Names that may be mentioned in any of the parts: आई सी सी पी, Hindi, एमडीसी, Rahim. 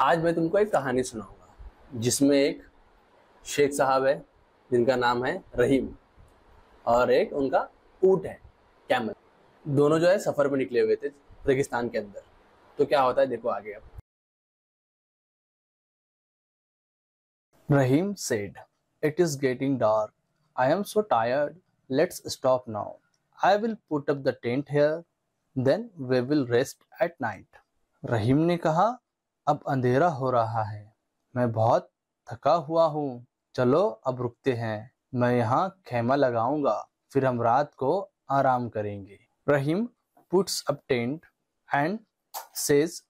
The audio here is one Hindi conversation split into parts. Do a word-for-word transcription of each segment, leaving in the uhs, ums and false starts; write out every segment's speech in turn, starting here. आज मैं तुमको एक कहानी सुनाऊंगा जिसमें एक शेख साहब है जिनका नाम है रहीम और एक उनका ऊँट है कैमल। दोनों जो है सफ़र पे निकले हुए थे रेगिस्तान के अंदर। तो क्या होता है देखो आगे। अब Rahim said, "It is getting dark. I am so tired. Let's stop now. I will put up the tent here. Then we will rest at night." Rahim ने कहा, "अब अंधेरा हो रहा है, मैं बहुत थका हुआ हूँ, चलो अब रुकते हैं, मैं यहाँ खेमा लगाऊंगा, फिर हम रात को आराम करेंगे." Rahim puts up tent and says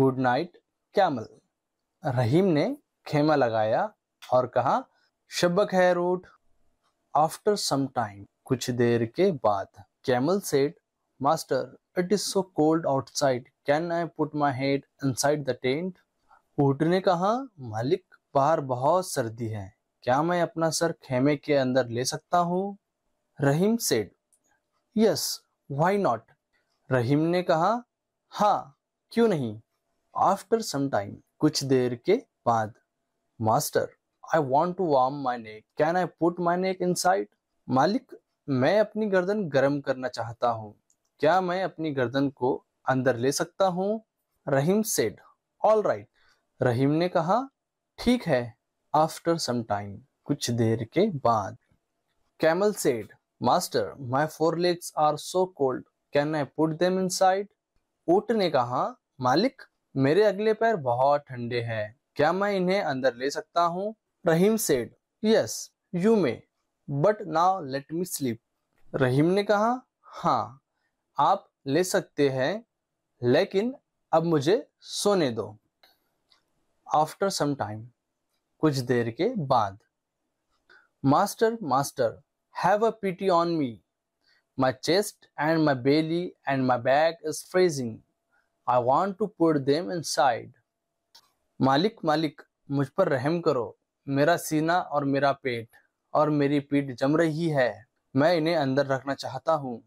good night camel. Rahim ने खेमा लगाया और कहा, "शब खैर उठ." आफ्टर सम टाइम, कुछ देर के बाद, camel said, "Master, it is so cold outside. Can I put my head inside the tent?" ऊँट ने कहा, "मालिक, बाहर बहुत सर्दी है, क्या मैं अपना सर खेमे के अंदर ले सकता हूँ?" Rahim said, "Yes, why not?" Rahim ने कहा, "हाँ, क्यों नहीं?" After some time, कुछ देर के बाद, "Master, I want to warm my neck. Can I put my neck inside?" मालिक, मैं अपनी गर्दन गर्म करना चाहता हूँ, क्या मैं अपनी गर्दन को अंदर ले सकता हूँ? Rahim said, "all right." Rahim ने कहा, "ठीक है." आफ्टर सम टाइम, कुछ देर के बाद, camel said, "master, my four legs are so cold. Can I put them inside?" ऊँट ने कहा, "मालिक, मेरे अगले पैर बहुत ठंडे हैं, क्या मैं इन्हें अंदर ले सकता हूँ?" Rahim said, "yes, you may, but now let me sleep." Rahim ने कहा, "हाँ, आप ले सकते हैं, लेकिन अब मुझे सोने दो." आफ्टर सम टाइम, कुछ देर के बाद, "master, master, have a pity on me. My chest and my belly and my back is freezing. I want to put them inside." मालिक मालिक मुझ पर रहम करो, मेरा सीना और मेरा पेट और मेरी पीठ जम रही है, मैं इन्हें अंदर रखना चाहता हूँ।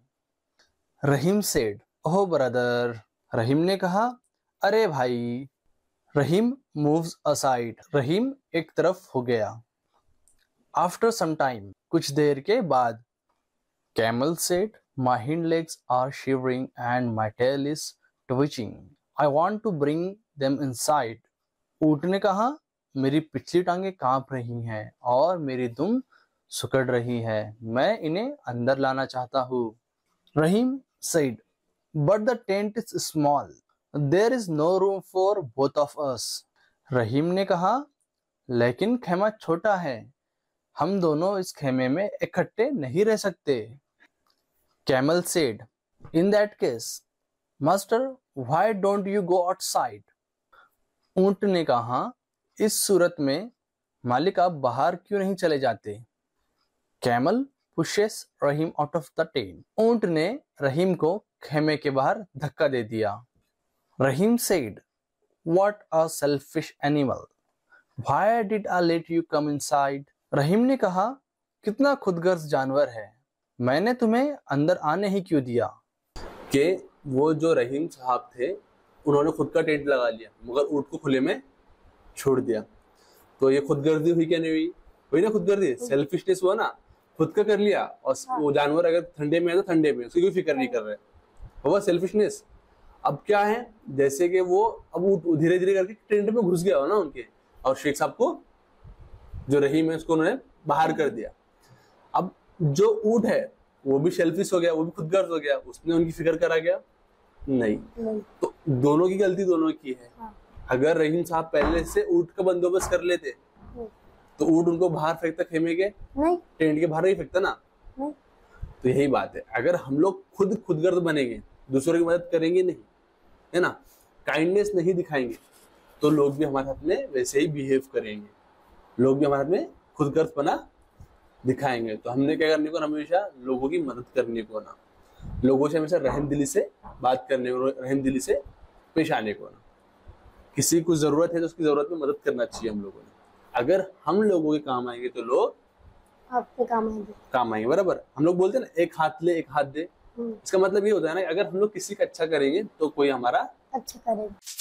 रहीम सेड, "ओह ब्रदर." रहीम ने कहा, "अरे भाई." रहीम मूव्स असाइड, रहीम एक तरफ हो गया। आफ्टर सम टाइम, कुछ देर के बाद, camel said, "My hind legs are shivering and my tail is twitching. I want to bring them inside." ऊँट ने कहा, "मेरी पिछली टांगे कांप रही हैं और मेरी दुम सुकड़ रही है, मैं इन्हें अंदर लाना चाहता हूँ." रहीम said, "But the tent is small. There is no room for both of us." रहीम ने कहा, "लेकिन खेमा छोटा है, हम दोनों इस खेमे में इकट्ठे नहीं रह सकते." Camel said, "In that case, Master, why don't you go outside?" ऊँट ने कहा, "इस सूरत में मालिक आप बाहर क्यों नहीं चले जाते?" Camel pushes Rahim out of the tent. ऊँट ने रहीम को खेमे के बाहर धक्का दे दिया। रहीम said, "What a selfish animal. Why did I let you come inside?" Rahim ने कहा, "कितना खुदगर्ज जानवर है, मैंने तुम्हें अंदर आने ही क्यों दिया?" के वो जो रहीम साहब थे उन्होंने खुद का टेंट लगा लिया मगर ऊँट को खुले में छोड़ दिया। तो ये खुदगर्जी हुई क्या नहीं हुई? हुई ना खुदगर्जी, सेल्फिशनेस हुआ ना, खुद का कर लिया। और हाँ। वो जानवर अगर ठंडे में है तो ठंडे में, उसकी कोई फिक्र नहीं कर रहे, वो सेल्फिशनेस। अब क्या है, जैसे कि वो अब धीरे धीरे करके टेंट में घुस गया हो ना उनके, और शेख साहब को जो रहीम है उसको उन्होंने बाहर कर दिया। अब जो ऊँट है वो भी सेल्फिश हो गया, वो भी खुदगर्ज हो गया, उसने उनकी फिक्र करा गया नहीं, नहीं। तो दोनों की गलती दोनों की है। हाँ। अगर रहीम साहब पहले से ऊँट का बंदोबस्त कर लेते तो ऊँट उनको बाहर फेंकता, खेमे के नहीं, टेंट के बाहर नहीं फेंकता ना नहीं। तो यही बात है, अगर हम लोग खुद खुदगर्द बनेंगे, दूसरों की मदद करेंगे नहीं, है ना, काइंडनेस नहीं दिखाएंगे, तो लोग भी हमारे साथ में वैसे ही बिहेव करेंगे, लोग भी हमारे साथ में खुदगर्द बना दिखाएंगे। तो हमने क्या करने को, हमेशा लोगों की मदद करने को ना, लोगों से हमेशा रहम दिली से बात करने को, रहम दिली से पेश आने को ना, किसी को जरूरत है तो उसकी जरूरत में मदद करना चाहिए हम लोगों ने। अगर हम लोगों के काम आएंगे तो लोग आपके काम आएंगे, काम आएंगे बराबर। हम लोग बोलते हैं ना, "एक हाथ ले एक हाथ दे", इसका मतलब ये होता है ना, अगर हम लोग किसी का अच्छा करेंगे तो कोई हमारा अच्छा करेगा।